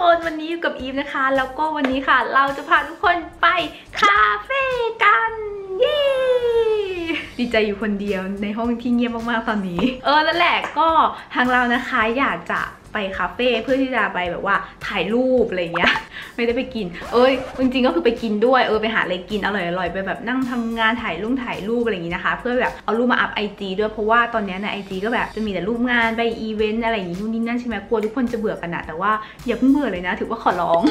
คนวันนี้อยู่กับอีฟนะคะแล้วก็วันนี้ค่ะเราจะพาทุกคนไปคาเฟ่กันดีใจอยู่คนเดียวในห้องที่เงียบมากๆตอนนี้นั่นแหละก็ทางเรานะคะอยากจะไปคาเฟ่เพื่อที่จะไปแบบว่าถ่ายรูปอะไรเงี้ยไม่ได้ไปกินจริงๆก็คือไปกินด้วยไปหาอะไรกินอร่อยๆไปแบบนั่งทำงานถ่ายรูปอะไรอย่างงี้นะคะเพื่อแบบเอารูปมาอัพ IG ด้วยเพราะว่าตอนนี้ใน IG ก็แบบจะมีแต่รูปงานไปอีเวนต์อะไรอย่างงี้นู่นนี่นั่นใช่ไหมกลัวทุกคนจะเบื่อกันนะแต่ว่าอย่าเพิ่งเบื่อเลยนะถือว่าขอร้อง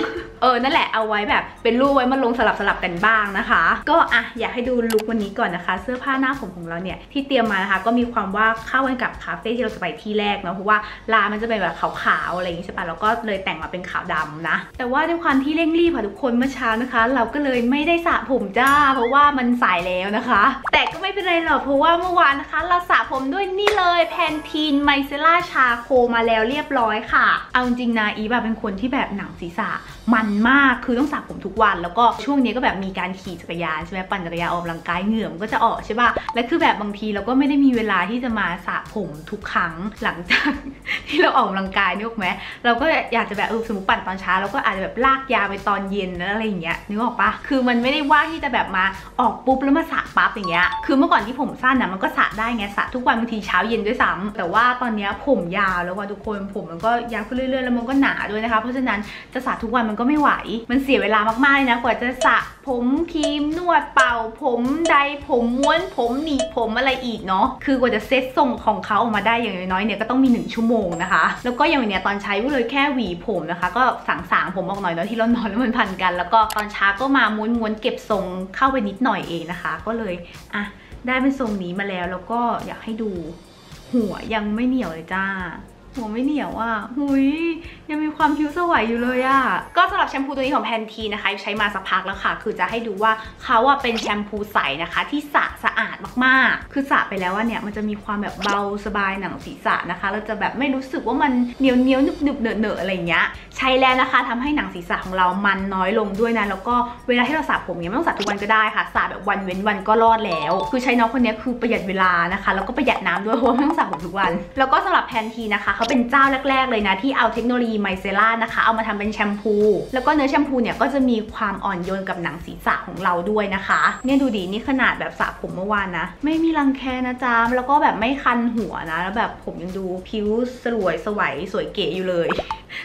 นั่นแหละเอาไว้แบบเป็นรูปไว้มาลงสลับกันบ้างนะคะก็อ่ะอยากให้ดูลุควันนี้ก่อนนะคะเสื้อผ้าหน้าผมของเราเนี่ยที่เตรียมมานะคะก็มีความว่าเข้ากันกับคาเฟ่ที่เราจะไปที่แรกเนาะเพราะว่าร้านมันจะเป็นแบบขาวๆอะไรอย่างนี้ใช่ปะแล้วก็เลยแต่งมาเป็นขาวดำนะแต่ว่าด้วยความที่เร่งรีบค่ะทุกคนเมื่อเช้านะคะเราก็เลยไม่ได้สระผมจ้าเพราะว่ามันสายแล้วนะคะแต่ก็ไม่เป็นไรหรอกเพราะว่าเมื่อวานนะคะเราสระผมด้วยนี่เลยแพนทีนไมเซล่าชาโคมาแล้วเรียบร้อยค่ะเอาจริงนะอีบะเป็นคนที่แบบหนังศีรษะมันมากคือต้องสระผมทุกวันแล้วก็ช่วงนี้ก็แบบมีการขี่จักรยานใช่ไหมปั่นจักรยานออกกำลังกายเหงื่อมันก็จะออกใช่ปะและคือแบบบางทีเราก็ไม่ได้มีเวลาที่จะมาสระผมทุกครั้งหลังจากที่เราออกกำลังกายนึกไหมเราก็อยากจะแบบสมมติปั่นตอนเช้าเราก็อาจจะแบบลากยาวไปตอนเย็นแล้วอะไรอย่างเงี้ยนึกออกปะคือมันไม่ได้ว่าที่จะแบบมาออกปุ๊บแล้วมาสระปั๊บอย่างเงี้ยคือเมื่อก่อนที่ผมสั้นนะมันก็สระได้ไงสระทุกวันบางทีเช้าเย็นด้วยซ้ำแต่ว่าตอนนี้ผมยาวแล้วว่าทุกคนผมมันก็ยาวขึ้นเรื่อยๆแล้วมันก็หนาด้วยนะคะเพราะฉะนั้นจะสระทุกวันมันก็ไม่ไหวมันเสียเวลามากๆเลยนะกว่าจะสระผมครีมนวดเป่าผมใดผมม้วนผมหนีบผมอะไรอีกเนาะคือกว่าจะเซ็ตทรงของเขาออกมาได้อย่างน้อยๆเนี่ยก็ต้องมี1ชั่วโมงนะคะแล้วก็อย่างเนี่ยตอนใช้ก็เลยแค่หวีผมนะคะก็สางผมออกหน่อยเนาะที่เรานอนแล้วมันพันกันแล้วก็ตอนเช้าก็มาม้วนเก็บทรงเข้าไปนิดหน่อยเองนะคะก็เลยอ่ะได้เป็นทรงนี้มาแล้วแล้วก็อยากให้ดูหัวยังไม่เหนียวเลยจ้าหัวไม่เหนียวอ่ะหุยยังมีความผิวสวยอยู่เลยอ่ะก็สำหรับแชมพูตัวนี้ของแพนทีนะคะใช้มาสักพักแล้วค่ะคือจะให้ดูว่าเขาว่าเป็นแชมพูใสนะคะที่สะอาดมากๆคือสระไปแล้วว่าเนี่ยมันจะมีความแบบเบาสบายหนังศีรษะนะคะเราจะแบบไม่รู้สึกว่ามันเหนียวหนึบเนอะอะไรเงี้ยใช้แล้วนะคะทำให้หนังศีรษะของเรามันน้อยลงด้วยนะแล้วก็เวลาที่เราสระผมเนี่ยไม่ต้องสระทุกวันก็ได้ค่ะสระแบบวันเว้นวันก็รอดแล้วคือใช้น้องคนนี้คือประหยัดเวลานะคะแล้วก็ประหยัดน้ำด้วยเพราะไม่ต้องสระผมทุกวันแล้วก็สำหรับแพนทีนะคะเขาเป็นเจ้าแรกๆเลยนะที่เอาเทคโนโลยีไมเซล่านะคะเอามาทำเป็นแชมพูแล้วก็เนื้อแชมพูเนี่ยก็จะมีความอ่อนโยนกับหนังศีรษะของเราด้วยนะคะเนี่ยดูดินี่ขนาดแบบสระผมเมื่อวานนะไม่มีรังแคนะจ๊ะแล้วก็แบบไม่คันหัวนะแล้วแบบผมยังดูผิวสวยเก๋อยู่เลย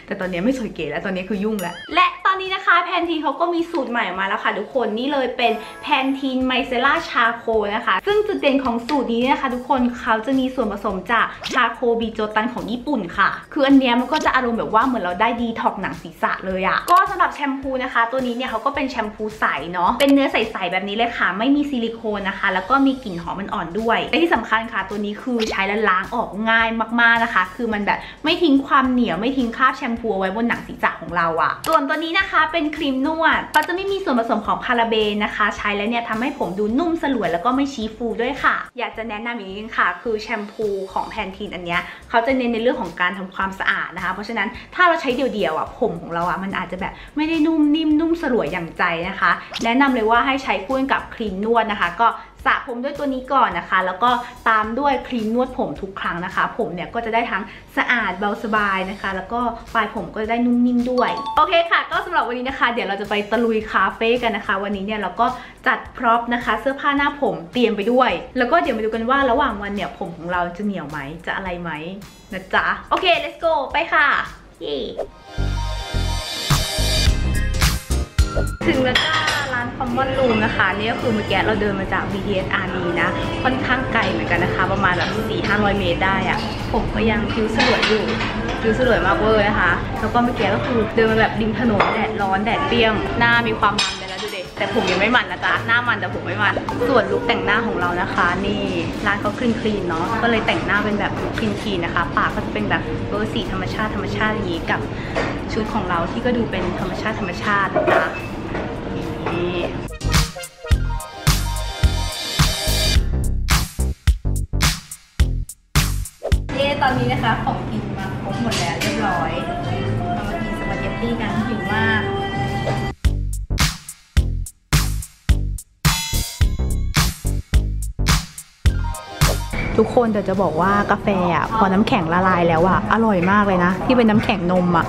แต่ตอนนี้ไม่สวยเก๋แล้วตอนนี้คือยุ่งแล้วและตอนนี้นะคะแพนทีนเขาก็มีสูตรใหม่ออกมาแล้วค่ะทุกคนนี่เลยเป็นแพนทีนไมเซล่าชาโคนะคะซึ่งจุดเด่นของสูตรนี้นะคะทุกคนเขาจะมีส่วนผสมจากชาโคบีโจตันของญี่ปุ่นค่ะคืออันเนี้ยมันก็จะอารมณ์แบบว่าเหมือนเราได้ดีท็อกหนังศีรษะเลยอ่ะก็สำหรับแชมพูนะคะตัวนี้เนี่ยเขาก็เป็นแชมพูใสเนาะเป็นเนื้อใสๆแบบนี้เลยค่ะไม่มีซิลิโคนนะคะแล้วก็มีกลิ่นหอมอ่อนๆด้วยและที่สำคัญค่ะตัวนี้คือใช้แล้วล้างออกง่ายมากๆนะคะคือมันแบบไม่ทิ้งความเหนียวไม่ทิ้งคราบแชมพูไว้บนหนังศีรษะของเราอ่ะส่วนตัวนี้นะคะเป็นครีมนวดก็จะไม่มีส่วนผสมของพาราเบนนะคะใช้แล้วเนี่ยทำให้ผมดูนุ่มสลวยแล้วก็ไม่ชี้ฟูด้วยค่ะอยากจะแนะนำอีกนิดนึงค่ะคือแชมพูของแพนทีนอันเนี้ยเขาจะเน้นในเรื่องของการทำความสะอาดนะคะเพราะฉะนั้นถ้าเราใช้เดี่ยวๆอ่ะผมของเราอ่ะมันอาจจะแบบไม่ได้นุ่มนิ่มนุ่มสลวยอย่างใจนะคะแนะนำเลยว่าให้ใช้คู่กับครีมนวดนะคะก็สระผมด้วยตัวนี้ก่อนนะคะแล้วก็ตามด้วยครีมนวดผมทุกครั้งนะคะผมเนี่ยก็จะได้ทั้งสะอาดเบาสบายนะคะแล้วก็ปลายผมก็จะได้นุ่มนิ่มด้วยโอเคค่ะก็สำหรับวันนี้นะคะเดี๋ยวเราจะไปตะลุยคาเฟ่กันนะคะวันนี้เนี่ยเราก็จัดพร็อพนะคะเสื้อผ้าหน้าผมเตรียมไปด้วยแล้วก็เดี๋ยวมาดูกันว่าระหว่างวันเนี่ยผมของเราจะเหนียวไหมจะอะไรไหมนะจ๊ะโอเค let's go ไปค่ะถึงแล้วจ้าร้านคอมมอนรูมนะคะนี่ก็คือเมื่อกี้เราเดินมาจาก BSRD นะค่อนข้างไกลเหมือนกันนะคะประมาณแบบ 400-500 เมตรได้อะผมก็ยังผิวสลวยมากเวอร์นะคะแล้วก็เมื่อกี้ก็คือเดินมาแบบริมถนนแดดร้อนแดดเปรี้ยงหน้ามีความมันแล้วดูเด็กแต่ผมยังไม่มันนะจ๊ะหน้ามันแต่ผมไม่มันส่วนลุคแต่งหน้าของเรานะคะนี่ร้านเขาคลีนเนาะก็เลยแต่งหน้าเป็นแบบคลีนนะคะปากก็จะเป็นแบบเบอร์สีธรรมชาติอย่างนี้กับชุดของเราที่ก็ดูเป็นธรรมชาตินะคะตอนนี้นะคะของกินมาครบหมดแล้วเรียบร้อยเรามากินสปาเกตตี้กันหิวมาก ทุกคนแต่จะบอกว่ากาแฟอ่ะพอน้ำแข็งละลายแล้วอ่ะอร่อยมากเลยนะที่เป็นน้ำแข็งนมอ่ะ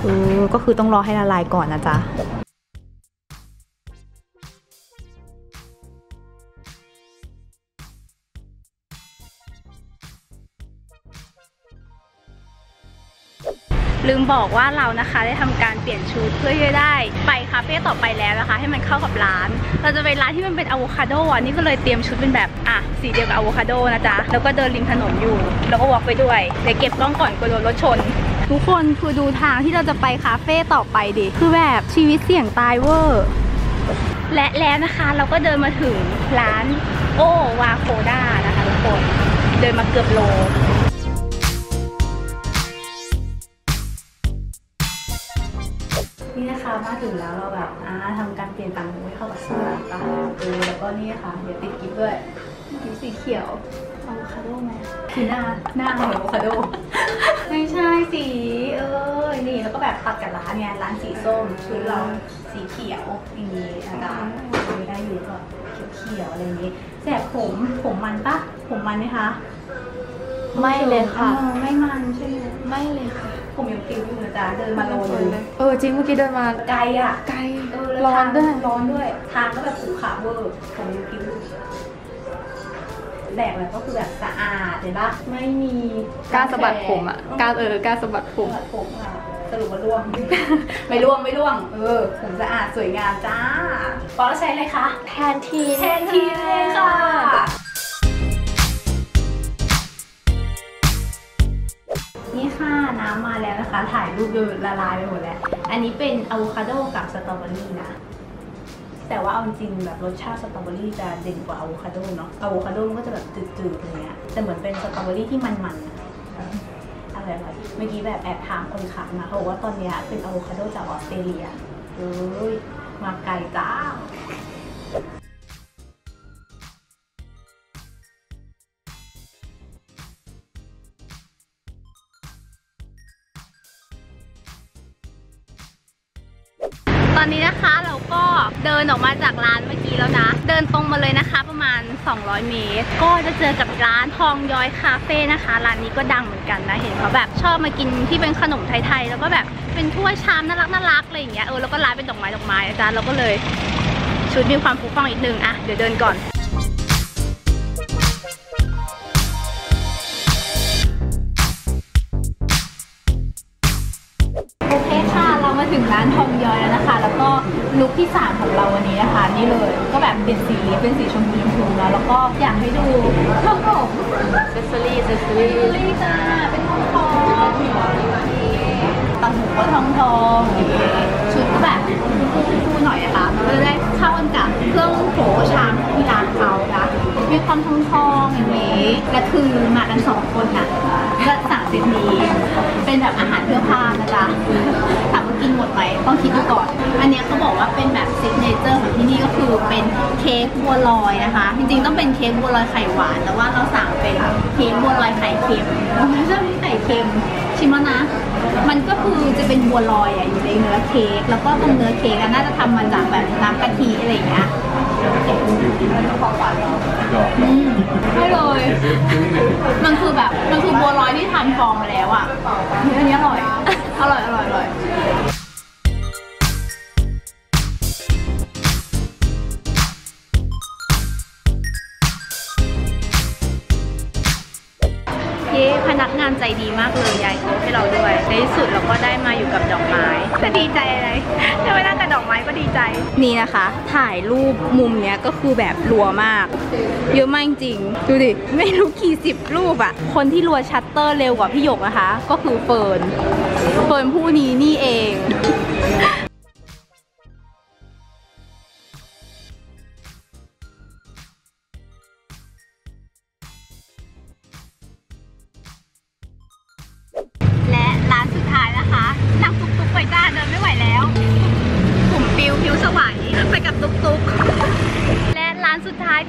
ก็คือต้องรอให้ละลายก่อนนะจ๊ะลืมบอกว่าเรานะคะได้ทำการเปลี่ยนชุดเพื่อจะได้ไปคาเฟ่ต่อไปแล้วนะคะให้มันเข้ากับร้านเราจะไปร้านที่มันเป็นอะโวคาโดอันนี้ก็เลยเตรียมชุดเป็นแบบสีเดียวกับอะโวคาโดนะจ๊ะแล้วก็เดินริมถนนอยู่แล้วก็วอล์กไปด้วยเดี๋ยวเก็บกล้องก่อนกลัวโดนรถชนทุกคนคือดูทางที่เราจะไปคาเฟ่ต่อไปดิคือแบบชีวิตเสี่ยงตายเวอร์และแล้วนะคะเราก็เดินมาถึงร้านโอวาโคด้านะคะทุกคนเดินมาเกือบโลนี่นะคะมาถึงแล้วเราแบบทำการเปลี่ยนตังค์ให้เข้ากับสลัดตาแล้วก็นี่ค่ะเดี๋ยวติดกิ๊บด้วยกิ๊บสีเขียวอะโวคาโดไหมสีหน้าเหมือนอะโวคาโดไม่ใช่สีนี่แล้วก็แบบตัดกับร้านเนี่ยร้านสีส้มชุดเราสีเขียวอย่างนี้นะคะมีได้อยู่ก็เขียวๆอะไรอย่างนี้แสบผมมันปะผมมันไหมคะไม่เลยค่ะไม่มันใช่ไหมไม่เลยค่ะผมยังฟิวอยู่นะจ๊ะเดินมาโลเลยจริงเมื่อกี้เดินมาไกลอ่ะไกลร้อนด้วยทางก็แบบขรุขระเวอร์ผมยังฟิวแดกแล้วก็คือแบบสะอาดเลยปะไม่มีการสะบัดผมอ่ะการการสะบัดผมค่ะสรุปว่าร่วงไม่ร่วงผมสะอาดสวยงามจ้าป๊อปใช้อะไรคะแทนทีเลยค่ะนี่ค่ะน้ำมาแล้วนะคะถ่ายรูปดูละลายไปหมดแล้วอันนี้เป็นอะโวคาโดกับสตรอเบอรี่นะแต่ว่าเอาจริงแบบรสชาติสตรอเบอรี่จะเด่นกว่าอะโวคาโดเนาะอะโวคาโดมันก็จะแบบจืดๆอย่างเงี้ยแต่เหมือนเป็นสตรอเบอรี่ที่มันๆอะไรแบบเมื่อกี้แบบแอบถามคนขายนะเขาบอกว่าตอนนี้เป็นอะโวคาโดจากออสเตรเลียมาไกลจ้าตอนนี้นะคะเราก็เดินออกมาจากร้านเมื่อกี้แล้วนะเดินตรงมาเลยนะคะประมาณ200เมตรก็จะเจอกับร้านทองย้อยคาเฟ่นะคะร้านนี้ก็ดังเหมือนกันนะเห็นเขาแบบชอบมากินที่เป็นขนมไทยๆแล้วก็แบบเป็นถ้วยชามน่ารักอะไรอย่างเงี้ยแล้วก็ร้านเป็นดอกไม้อาจารย์เราก็เลยชุดมีความฟูฟ่องอีกนึงอ่ะเดี๋ยวเดินก่อนถึงร้านทองย้อยแล้วนะคะแล้วก็ลุคที่3ของเราวันนี้นะคะนี่เลยก็แบบเป็นสีชมพูแล้วแล้วก็อยากให้ดูข้าวของเซสซอรี่จ้าเป็นทองตัดผมก็ทองชุดก็แบบฟูหน่อยนะคะมันก็จะได้เข้ากันกับเครื่องโผชามที่ร้านเขานะมีความทองอย่างนี้และคือมากัน2 คนค่ะก็สั่งเซตนี้เป็นแบบอาหารเพื่อพานะจ๊ะถามว่ากินหมดไหมต้องคิดดูก่อนอันนี้เขาบอกว่าเป็นแบบซิกเนเจอร์ของที่นี่ก็คือเป็นเค้กบัวลอยนะคะจริงๆต้องเป็นเค้กบัวลอยไข่หวานแต่ว่าเราสั่งเป็นเค้กบัวลอยไข่เค็มไม่ใช่ไข่เค็มชิมแล้วนะมันก็คือจะเป็นบัวลอยอยู่ในเนื้อเค้กแล้วก็ตรงเนื้อเค้กน่าจะทำมาจากแบบน้ำกะทิอะไรอย่างเงี้ยไม่เลยมันคือบัวลอยที่ทานฟองมาแล้วอ่ะอันนี้อร่อยพนักงานใจดีมากเลยยายโกให้เราด้วยในที่สุดเราก็ได้มาอยู่กับดอกไม้จะดีใจอะไรถ้าไม่นั่งกับดอกไม้ก็ดีใจนี่นะคะถ่ายรูปมุมเนี้ยก็คือแบบรัวมากเยอะมากจริงดูดิไม่รู้กี่10 รูปอะคนที่รัวชัตเตอร์เร็วกว่าพี่หยกนะคะก็คือเฟิร์นผู้นี้นี่เอง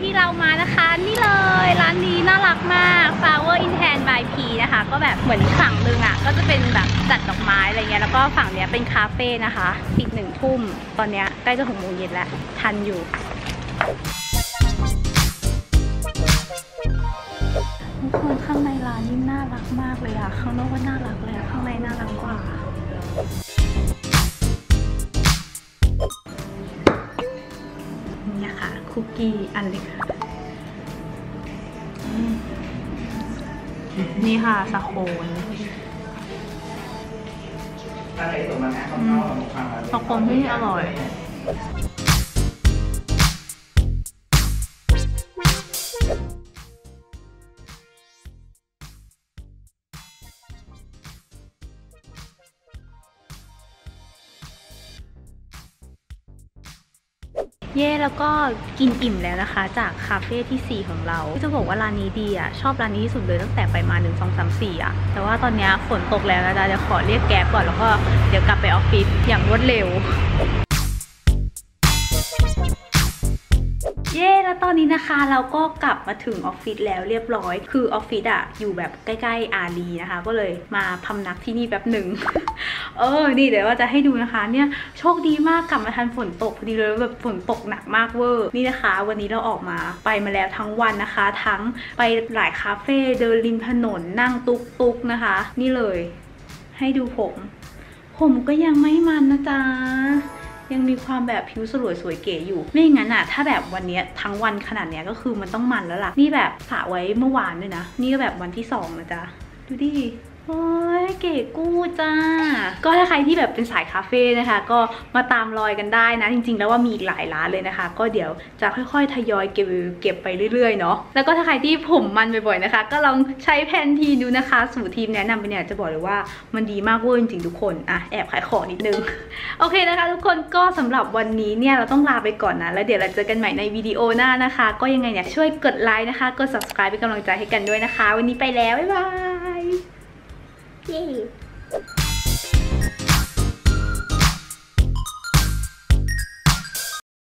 ที่เรามานะคะนี่เลยร้านนี้น่ารักมาก Flower in Hand by P นะคะก็แบบเหมือนฝั่งนึงอ่ะก็จะเป็นแบบจัดดอกไม้อะไรเงี้ยแล้วก็ฝั่งเนี้ยเป็นคาเฟ่นะคะปิด19:00ตอนเนี้ยใกล้จะ18:00แล้วทันอยู่ ทุกคนข้างในร้านนี่น่ารักมากเลยอะข้างนอกก็น่ารักเลยข้างในน่ารักกว่านี่ค่ะคุกกี้อันเล็กค่ะนี่ค่ะสโคนสโคนที่อร่อยเย่แล้วก็กินอิ่มแล้วนะคะจากคาเฟ่ที่4ของเราจะบอกว่าร้านนี้ดีอ่ะชอบร้านนี้ที่สุดเลยตั้งแต่ไปมา1 2 3 4อ่ะแต่ว่าตอนนี้ฝนตกแล้วนะจ๊ะเดี๋ยวขอเรียกแก๊ปก่อนแล้วก็เดี๋ยวกลับไปออฟฟิศอย่างรวดเร็วเย่แล้วตอนนี้นะคะเราก็กลับมาถึงออฟฟิศแล้วเรียบร้อยคือออฟฟิศอ่ะอยู่แบบใกล้ๆอารีนะคะก็เลยมาพำนักที่นี่แป๊บหนึ่งนี่เดี๋ยวว่าจะให้ดูนะคะเนี่ยโชคดีมากกลับมาทันฝนตกพอดีเลยแบบฝนตกหนักมากเวอร์นี่นะคะวันนี้เราออกมามาแล้วทั้งวันนะคะทั้งไปหลายคาเฟ่เดินริมถนนนั่งตุ๊กนะคะนี่เลยให้ดูผมก็ยังไม่มันนะจ๊ะยังมีความแบบผิวสลวยสวยเก๋อยู่ไม่งั้นอ่ะถ้าแบบวันนี้ทั้งวันขนาดเนี้ยก็คือมันต้องมันแล้วล่ะนี่แบบสระไว้เมื่อวานด้วยนะนี่ก็แบบวันที่2นะจ๊ะดูดิโอ้ยเก๋กู้จ้าก็ถ้าใครที่แบบเป็นสายคาเฟ่นะคะก็มาตามรอยกันได้นะจริงๆแล้วว่ามีอีกหลายร้านเลยนะคะก็เดี๋ยวจะค่อยๆทยอยเก็บไปเรื่อยๆเนาะแล้วก็ถ้าใครที่ผมมันบ่อยๆนะคะก็ลองใช้แพนทีนดูนะคะสูตรทีมแนะนำไปเนี่ยจะบอกเลยว่ามันดีมากเวอร์จริงๆทุกคนอ่ะแอบขายของนิดนึง โอเคนะคะทุกคนก็สำหรับวันนี้เนี่ยเราต้องลาไปก่อนนะแล้วเดี๋ยวเราเจอกันใหม่ในวิดีโอหน้านะคะก็ยังไงเนี่ยช่วยกดไลค์นะคะกด subscribe เป็นกำลังใจให้กันด้วยนะคะวันนี้ไปแล้วบ๊ายบายYay!